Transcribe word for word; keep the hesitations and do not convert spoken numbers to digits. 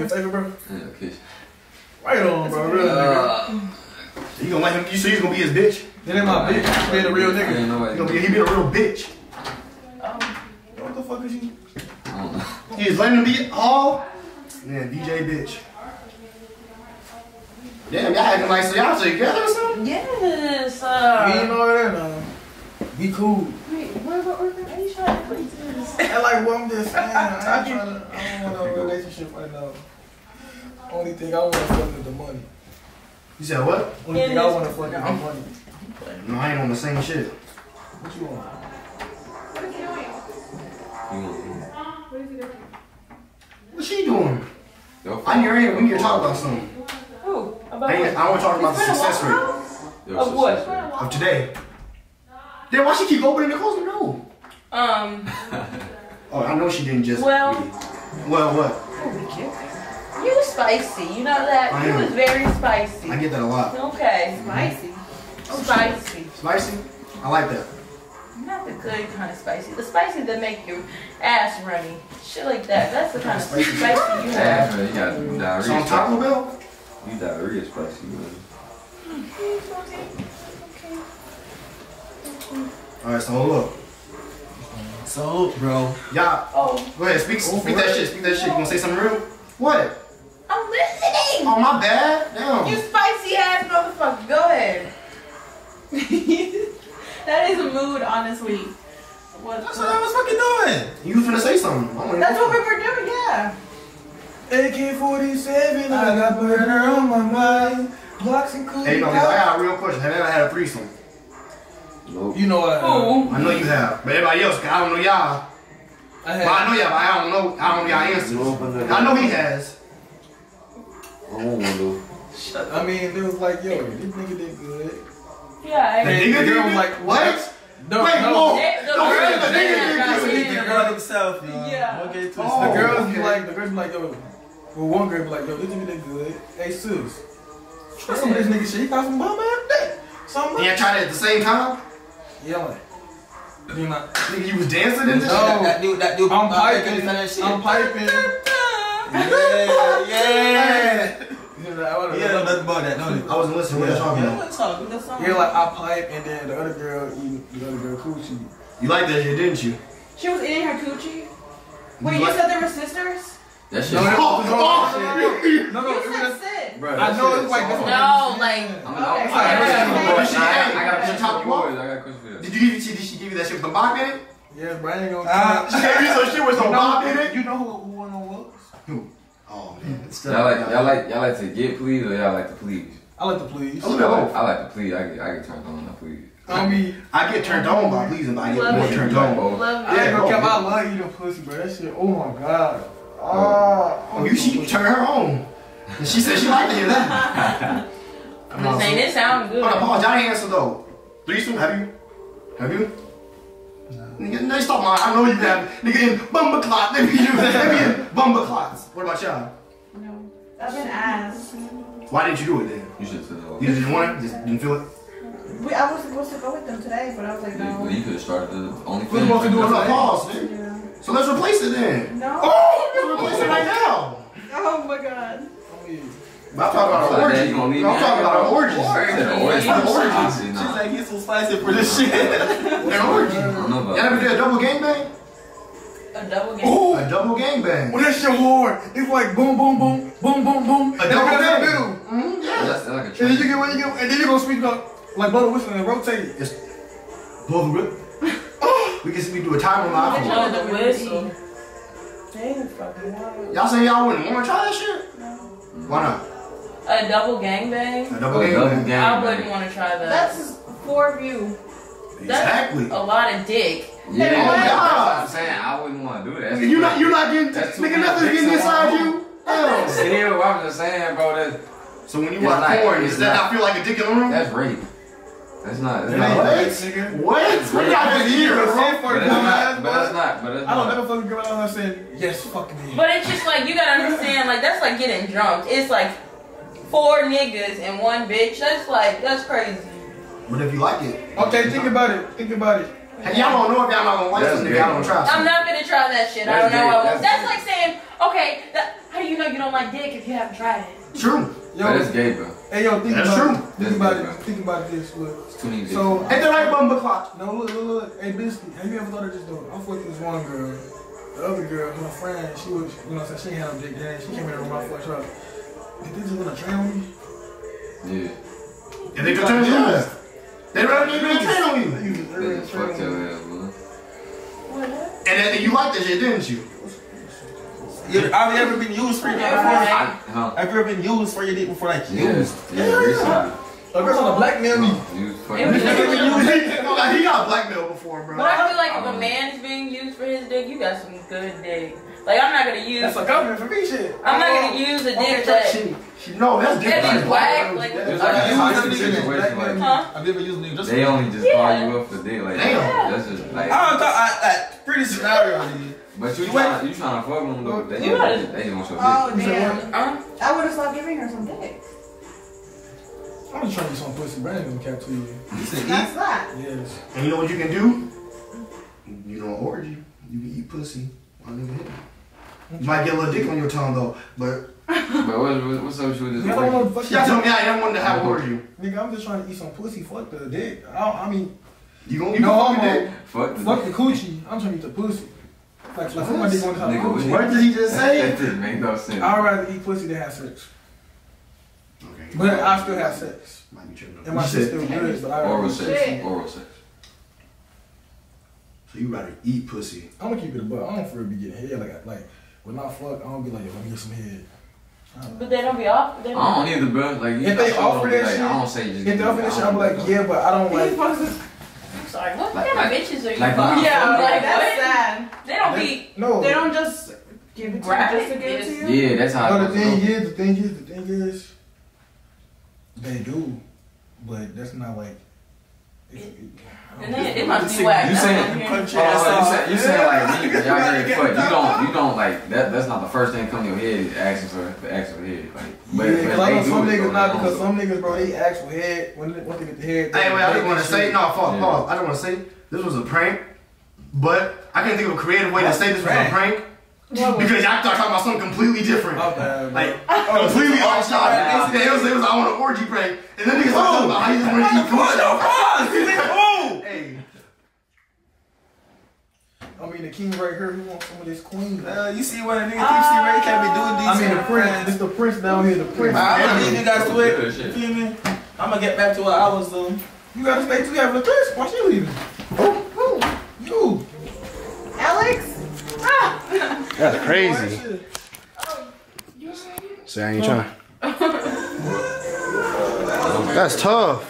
me a favor, bro? Yeah, okay. Right on, bro. Real nigga. So you gonna let him? You see, he's gonna be his bitch. That ain't my bitch. He ain't a real nigga. Ain't no way. He gonna be. He be a real bitch. What the fuck is you? I don't know. He's letting him be all. Yeah, D J bitch. Damn, y'all acting like so y'all together or something? Yes. Uh, we ain't over there, no. Be cool. Wait, what about Orca? Are you trying to play this? And like what I'm just saying, I'm not trying to, I don't want no relationship right now. Only thing I want to fuck with the money. You said what? Only thing I want to fuck with the money. No, I ain't on the same shit. What you want? What is he doing? What is he doing? What's she doing? I'm your head. We need to talk about something. Who? About I, I want to talk about the success rate. Of success what? Rate. Of today. Then why she keep opening the closet door? Um. Oh, I know she didn't just. Well. Well, what? Oh, you spicy. You know that. I you am. Was very spicy. I get that a lot. Okay, mm-hmm. Spicy. Oh, spicy. Spicy. I like that. Not the good kind of spicy. The spicy that make your ass runny. Shit like that. That's the kind of spicy you have. You got diarrhea. So on Taco Bell? You diarrhea spicy, man. Alright, so look. So, bro. Y'all. Oh. Go ahead. Speak, speak that shit. Speak that shit. You gonna say something real? What? I'm listening. Oh, my bad? Damn. You spicy ass motherfucker. Go ahead. That is a mood, honestly. What that's what I was fucking doing. You finna say something. That's what we were doing, yeah. A K forty-seven, I got murder on my mind. Blocks and cool. Hey, no, I got a real question. Have you ever had a threesome? Nope. You know what? I, I know you have. But everybody else, I don't know y'all. I, well, I know y'all, but I don't know. I don't know y'all answers. Nope, I know he has. I don't want to. Shut up. I mean, it was like, yo, this nigga did good. Yeah, the nigga girl was like, what? No, wait, no. It, the no, girl, the nigga did good. The girl himself. Yeah. Okay, the girls be like, the girls be like, yo. Well, one girl be like, yo, this nigga did good. Hey, Sus. That's some of this nigga shit. He got some bum ass dick. Some. And y'all tried it at the same time? Yelling. You not. Nigga, you was dancing in this shit? No. That dude, that dude. I'm piping. I'm piping. Yeah, yeah. Yeah, nothing about that, don't it? I wasn't listening. What are you talking about? You're like, I pipe, and then the other girl eating the other girl coochie. You like that shit, didn't you? She was eating her coochie? Wait, you, you like said they were sisters? That shit. No, no, oh, oh, shit. No, no, you it was sin. Bro, I know it's like this. No, like. I got to top you up. I got a question for you. Did you give? Did she give you that shit with the bob in it? Yeah, Brian ain't gonna. She gave you some shit with some bob in it. You know who won on what? Who? Oh man, y'all like y'all like y'all like to get please or y'all like to please? I like to please. Oh, no. I, like, I like to please. I get I get turned on. I please. I mean, I get turned on by pleasing, but I get more turned on. Love I ain't gonna cap. I love you, the pussy, bro. That shit. Oh my god. Oh, oh you should turn her on. And she said she liked to hear that. I'm just saying this sounds good. Hold on, Paul. Johnny answer though. Threesome? Have you? Have you? Nigga, no, stop lying. I know you have. Nigga, in bumba clots. They be in bumba clots. What about y'all? No. I've been asked. Why did you do it then? You should have said that. You just didn't want it? Just didn't feel it? We, I was supposed to go with them today, but I was like, no. Well, you could have started the only thing. We're supposed to do another pause, nigga. Yeah. So let's replace it then. No. Oh, let's replace it right now. Oh, my God. I'm talking about an orgy. I'm talking about an orgy. It's not orgy. She's like, he's so spicy for this shit. An orgy. Y'all ever did a double gangbang? A double gangbang? A double gangbang. Well, that's your word. It's like boom, boom, boom, boom, boom, boom. A double gangbang. Yes. And then you get what you get, and then you're going to speak up like blow the whistle and rotate it. It's blow the whip. We can do a time on iPhone. Y'all say y'all wouldn't want to try that shit? No. Why not? A double gangbang? A double gangbang. I wouldn't want to try that. That's four of you. Exactly. That's a lot of dick. Yeah. Hey, oh, God. I'm saying I wouldn't want to do that. You're not, you're not getting, nigga, nothing's getting inside you. Hell. Still, I'm just saying, bro. That, so when you watch like, porn, does that not feel like a dick in the room? That's rape. That's not. That's not what? Nigga. What? We're not just here. But that's not. But that's not. I don't never fucking girl out and saying yes, fuck me. But it's just like you gotta understand. Like that's like getting drunk. It's like four niggas and one bitch. That's like that's crazy. But if you like it, okay. Think about it. Think about it. Y'all don't know if y'all not gonna like this nigga. Y'all don't try. I'm not gonna try that shit. I don't know. That's like saying okay. How do you know you don't like dick if you haven't tried it? True. Yo, no, that's gay, bro. Hey, yo, think that's about, true. Think about, gay, think about this. Look. It's too many days. So, ain't the right bumper clock. No, look, look, look. Hey, Biscuit, have you ever thought of this, though? I'm fucking this one girl. The other girl, my friend, she was, you know what I'm saying? She ain't had no dick game. She came in the room, I fucked her up. Did they just want to train on me? Yeah. Yeah, they could turn you on. They rather than even train on you. They just fucked your ass, bro. What? And you liked that shit, didn't you? You, have you ever been used for your dick before? I, huh? Have you ever been used for your dick before? Like, yeah, used? Yeah, yeah, yeah. Like, that's on a blackmail. No, used for your dick. He got blackmail before, bro. But I feel like I if a know. man's being used for his dick, you got some good dick. Like, I'm not gonna use. That's a government for me shit. I'm not gonna use a dick that. She, she, no, that's dick. That is whack. Like, I've never used a nigga. They only just call you up for dick. Like, that's just like. I don't thought that pretty scenario. But you, you trying to fuck them though. They just want your dick. Oh damn. Uh, I would have stopped giving her some dick. I'm just trying to get some pussy, but I ain't gonna cap to you. That's that. Yes. And you know what you can do? You don't orgy. You can eat pussy while nigga hit you. You might get a little dick on your tongue though, but. But what, what's up with you? Y'all told me I didn't want to have orgy. Nigga, I'm just trying to eat some pussy. Fuck the dick. I, don't, I mean, you gonna eat no, the dick? Fuck the, fuck the coochie. I'm trying to eat the pussy. Like, like somebody going to have pussy. What did he just say? That didn't make no sense. I'd rather eat pussy than have sex. Okay. But I still have sex. Might be tripping. And my shit's still good. So I oral sex. Shit. Oral sex. So you rather eat pussy? I'm gonna keep it above. I don't feel be getting head like I, like when I fuck. I don't be like, let me get some head. But they don't be off. They don't I don't either, bro. Like if they offer that like, shit, I don't say just. If they offer that shit, I'm like, yeah, but I don't like. Sorry, what like, kind of like, bitches are you? Like, yeah, I'm like, that's sad. They don't they, be. No. They don't just give it to you just to give it to you. Yeah, that's how. No, the thing is, the thing is, the thing is, they do, but that's not like. It, it, and then it must be whack. You saying you saying like y'all getting fucked? You don't you don't like that. That's not the first thing that come to your head. Asking for for actual head. Like, but yeah, because I know some niggas not because some niggas bro they actual head when once they get the head. Hey, wait, I didn't want to say no. Fuck, pause. I don't want to say this was a prank, but I can't think of a creative way to say this was a prank. Because y'all thought talking about something completely different. Oh, bad, like, oh, completely off shot. Yeah, it, was, it was, I want an orgy prank. And then niggas oh, talking about how you just want to eat pussy. Hey. I mean, the king right here, he wants some of this queen. Uh, you see what a nigga keeps uh, right? Can't be doing these I mean, the prince. It's the prince down here, the prince. I don't need you guys to it. Feel me? I'm going to get back to what I was doing. You got to stay together with this. Why she leaving? Who? Who? You. Alex? That's crazy. Say, I ain't trying. That's tough.